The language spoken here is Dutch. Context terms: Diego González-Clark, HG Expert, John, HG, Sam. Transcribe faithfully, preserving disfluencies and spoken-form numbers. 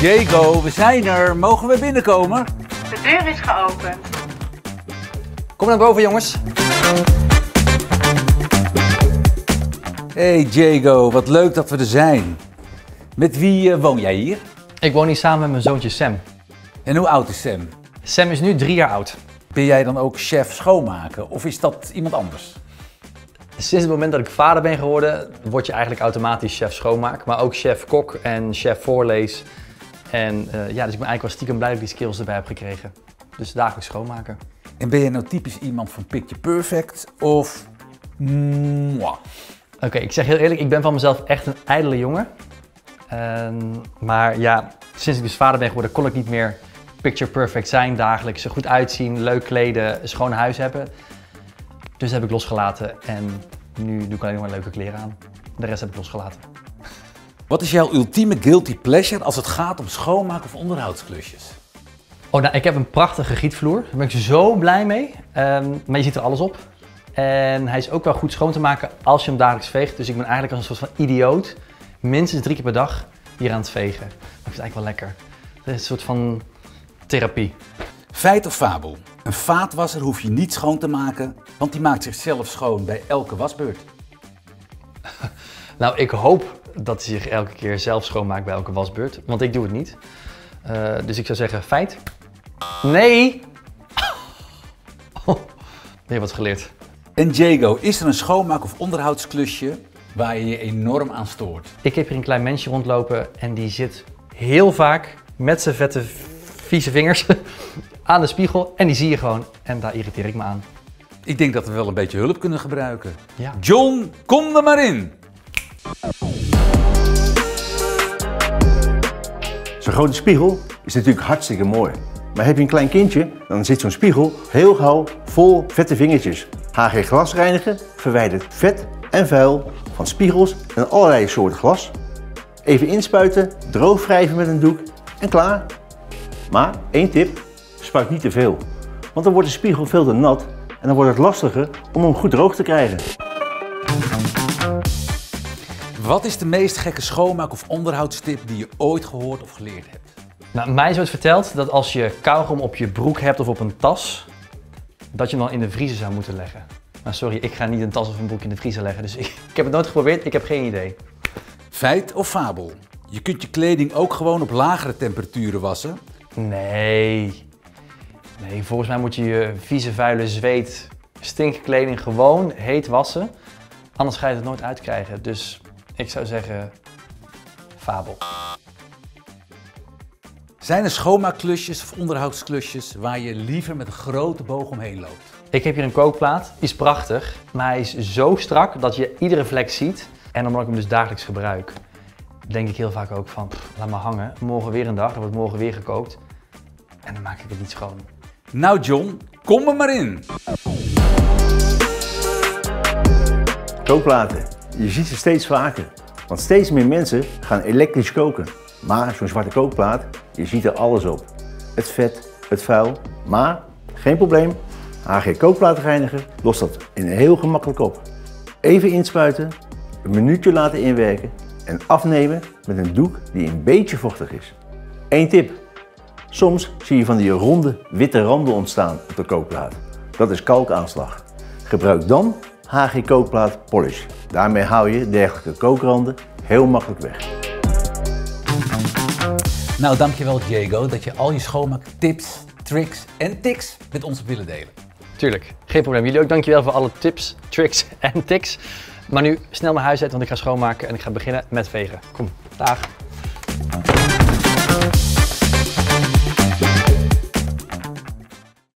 Diego, we zijn er. Mogen we binnenkomen? De deur is geopend. Kom naar boven, jongens. Hey Diego, wat leuk dat we er zijn. Met wie uh, woon jij hier? Ik woon hier samen met mijn zoontje Sam. En hoe oud is Sam? Sam is nu drie jaar oud. Ben jij dan ook chef schoonmaken of is dat iemand anders? Sinds het moment dat ik vader ben geworden, word je eigenlijk automatisch chef schoonmaak. Maar ook chef kok en chef voorlees. En uh, ja, dus ik ben eigenlijk wel stiekem blij dat ik die skills erbij heb gekregen. Dus dagelijks schoonmaken. En ben je nou typisch iemand van Picture Perfect of... Mwah. Oké, okay, ik zeg heel eerlijk, ik ben van mezelf echt een ijdele jongen. Uh, maar ja, sinds ik dus vader ben geworden kon ik niet meer picture perfect zijn dagelijks. Er goed uitzien, leuk kleden, schoon huis hebben. Dus heb ik losgelaten en nu doe ik alleen maar leuke kleren aan. De rest heb ik losgelaten. Wat is jouw ultieme guilty pleasure als het gaat om schoonmaak of onderhoudsklusjes? Oh, nou, ik heb een prachtige gietvloer. Daar ben ik zo blij mee. Um, maar je ziet er alles op. En hij is ook wel goed schoon te maken als je hem dagelijks veegt. Dus ik ben eigenlijk als een soort van idioot minstens drie keer per dag hier aan het vegen. Maar ik vind het eigenlijk wel lekker. Het is een soort van therapie. Feit of fabel? Een vaatwasser hoef je niet schoon te maken, want die maakt zichzelf schoon bij elke wasbeurt. Nou, ik hoop dat hij zich elke keer zelf schoonmaakt bij elke wasbeurt, want ik doe het niet. Uh, dus ik zou zeggen, feit. Nee! Oh, je hebt wat geleerd. En Diego, is er een schoonmaak- of onderhoudsklusje waar je je enorm aan stoort? Ik heb hier een klein mensje rondlopen en die zit heel vaak met zijn vette vieze vingers aan de spiegel en die zie je gewoon en daar irriteer ik me aan. Ik denk dat we wel een beetje hulp kunnen gebruiken. Ja. John, kom er maar in! Zo'n grote spiegel is natuurlijk hartstikke mooi. Maar heb je een klein kindje, dan zit zo'n spiegel heel gauw vol vette vingertjes. H G glas reinigen verwijdert vet en vuil van spiegels en allerlei soorten glas. Even inspuiten, droog wrijven met een doek en klaar. Maar één tip, spuit niet te veel, want dan wordt de spiegel veel te nat en dan wordt het lastiger om hem goed droog te krijgen. Wat is de meest gekke schoonmaak- of onderhoudstip die je ooit gehoord of geleerd hebt? Nou, mij is ooit verteld dat als je kauwgom op je broek hebt of op een tas, dat je hem dan in de vriezer zou moeten leggen. Maar sorry, ik ga niet een tas of een broek in de vriezer leggen, dus ik, ik heb het nooit geprobeerd, ik heb geen idee. Feit of fabel? Je kunt je kleding ook gewoon op lagere temperaturen wassen. Nee. Nee, volgens mij moet je je vieze, vuile, zweet, stinkkleding gewoon heet wassen. Anders ga je het nooit uitkrijgen. Dus ik zou zeggen, fabel. Zijn er schoonmaakklusjes of onderhoudsklusjes waar je liever met een grote boog omheen loopt? Ik heb hier een kookplaat. Die is prachtig, maar hij is zo strak dat je iedere vlek ziet. En omdat ik hem dus dagelijks gebruik, denk ik heel vaak ook van, pff, laat maar hangen. Morgen weer een dag, dan wordt morgen weer gekookt. En dan maak ik het niet schoon. Nou John, kom er maar in! Kookplaten, je ziet ze steeds vaker. Want steeds meer mensen gaan elektrisch koken. Maar zo'n zwarte kookplaat, je ziet er alles op. Het vet, het vuil, maar geen probleem. H G kookplaatreiniger lost dat in heel gemakkelijk op. Even inspuiten, een minuutje laten inwerken en afnemen met een doek die een beetje vochtig is. Eén tip. Soms zie je van die ronde witte randen ontstaan op de kookplaat. Dat is kalkaanslag. Gebruik dan H G kookplaat polish. Daarmee hou je dergelijke kookranden heel makkelijk weg. Nou, dankjewel Diego dat je al je schoonmaaktips, tricks en tics met ons willen delen. Tuurlijk, geen probleem. Jullie ook dankjewel voor alle tips, tricks en tics. Maar nu snel mijn huis uit, want ik ga schoonmaken en ik ga beginnen met vegen. Kom, dag.